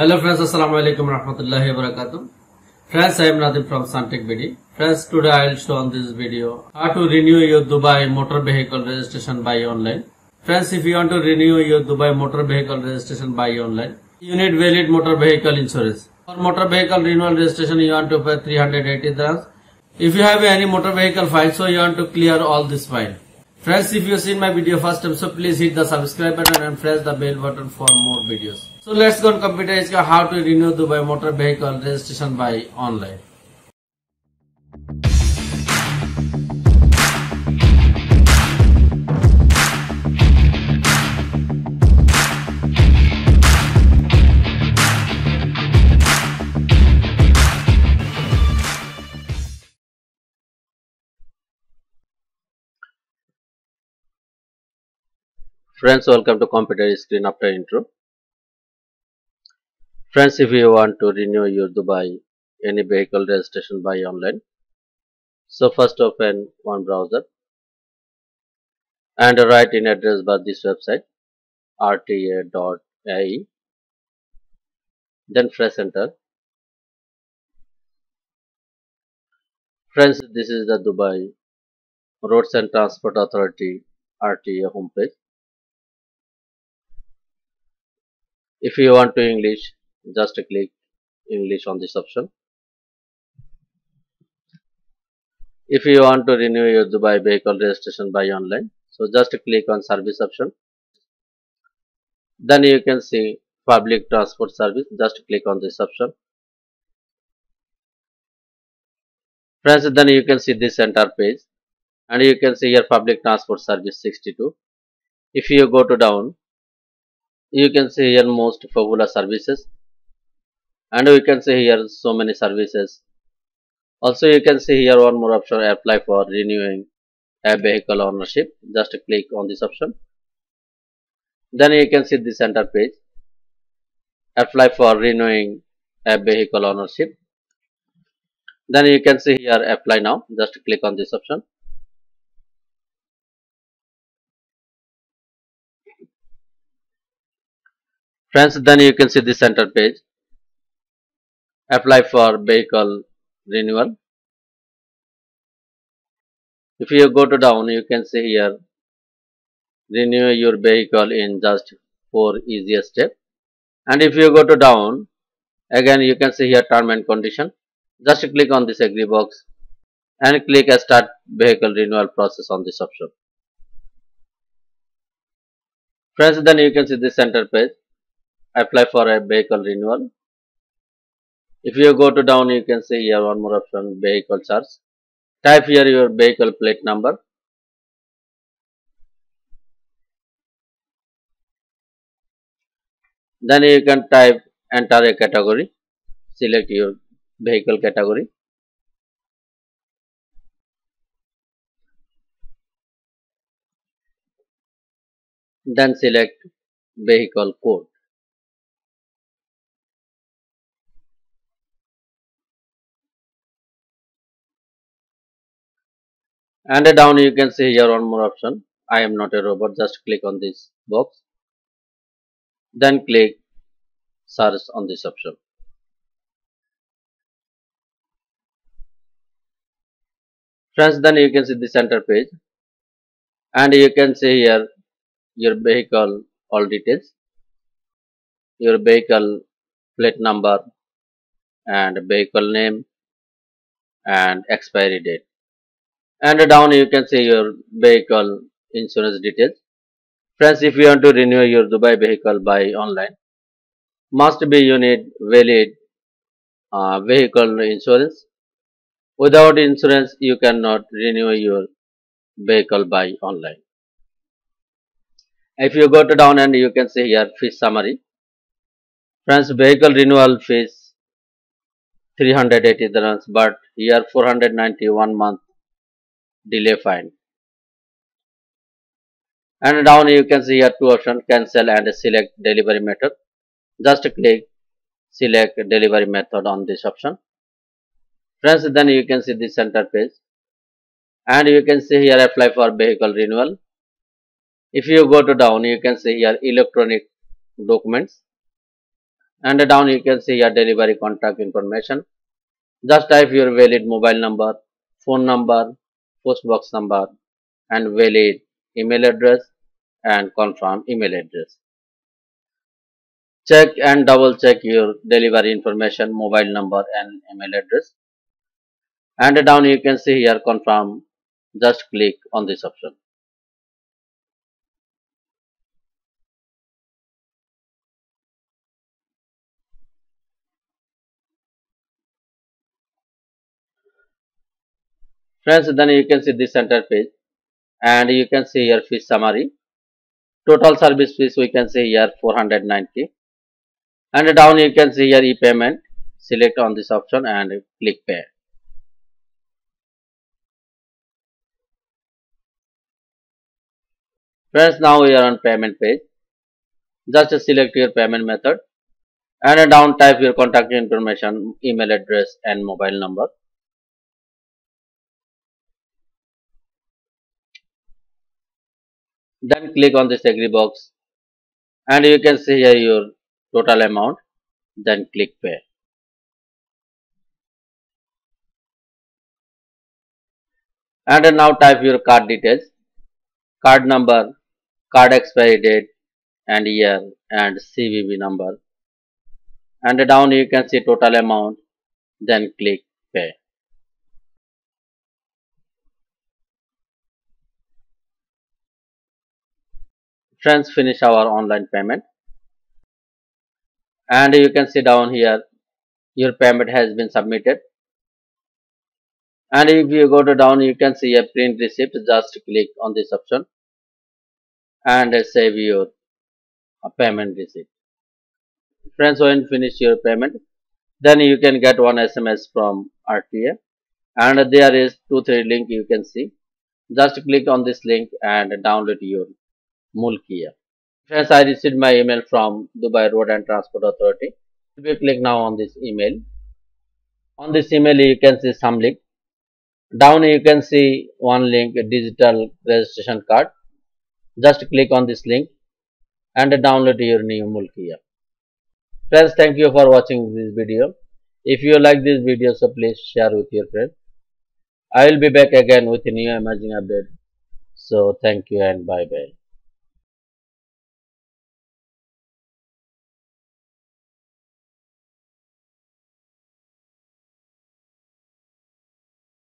Hello friends, assalamu alaikum warahmatullahi wabarakatuh. Friends, I am Nadeem from Santek BD. Friends, today I will show on this video how to renew your Dubai motor vehicle registration by online. Friends, if you want to renew your Dubai motor vehicle registration by online, you need valid motor vehicle insurance. For motor vehicle renewal registration, you want to pay 380 dirhams. If you have any motor vehicle fine, so you want to clear all this fine. Friends, if you seen my video first time, so please hit the subscribe button and press the bell button for more videos. So let's go on computer is how to renew Dubai motor vehicle registration by online. Friends, welcome to computer screen after intro. Friends, if you want to renew your Dubai any vehicle registration by online, so first open one browser and write in address bar this website rta.ae, then press enter. Friends, this is the Dubai Roads and Transport Authority RTA homepage. If you want to English, just click English on this option. If you want to renew your Dubai vehicle registration by online, so just click on service option. Then you can see public transport service, just click on this option. Friends, then you can see this entire page and you can see here public transport service 62. If you go to down, you can see here most popular services, and we can see here so many services. Also you can see here one more option, apply for renewing a vehicle ownership. Just click on this option. Then you can see this center page, apply for renewing a vehicle ownership. Then you can see here apply now. Just click on this option. Friends, then you can see this center page, apply for vehicle renewal. If you go to down, you can see here renew your vehicle in just 4 easiest steps. And if you go to down, again you can see here term and condition. Just click on this agree box and click start vehicle renewal process on this option. Friends, then you can see this center page, apply for a vehicle renewal. If you go to down, you can see here one more option, vehicle charge. Type here your vehicle plate number. Then you can type enter a category. Select your vehicle category. Then select vehicle code. And down you can see here one more option, I am not a robot. Just click on this box, then click search on this option. Friends, then you can see the center page and you can see here your vehicle all details, your vehicle plate number and vehicle name and expiry date. And down you can see your vehicle insurance details. Friends, if you want to renew your Dubai vehicle by online, must be you need valid vehicle insurance. Without insurance, you cannot renew your vehicle by online. If you go to down and you can see here fees summary. Friends, vehicle renewal fees 380 dirhams, but here 491 month delay fine. And down you can see here two options, cancel and select delivery method. Just click select delivery method on this option. Friends, then you can see this center page and you can see here apply for vehicle renewal. If you go to down, you can see here electronic documents and down you can see your delivery contact information. Just type your valid mobile number, phone number, post box number and valid email address and confirm email address. Check and double check your delivery information, mobile number and email address. And down you can see here confirm. Just click on this option. Friends, then you can see this center page and you can see here fees summary. Total service fees we can see here 490, and down you can see here e-payment. Select on this option and click pay. Friends, now we are on payment page. Just select your payment method and down type your contact information, email address and mobile number. Then click on this agree box and you can see here your total amount, then click pay. And now type your card details, card number, card expiry date and year and CVV number, and down you can see total amount, then click pay. Friends, finish our online payment and you can see down here your payment has been submitted, and if you go to down you can see a print receipt. Just click on this option and save your payment receipt. Friends, when finish your payment, then you can get one SMS from RTA, and there is 2-3 link you can see. Just click on this link and download your Mulkiya. Friends, I received my email from Dubai Road and Transport Authority. If you click now on this email, on this email you can see some link. Down you can see one link, digital registration card. Just click on this link and download your new Mulkiya. Friends, thank you for watching this video. If you like this video, so please share with your friends. I will be back again with a new amazing update. So thank you and bye bye.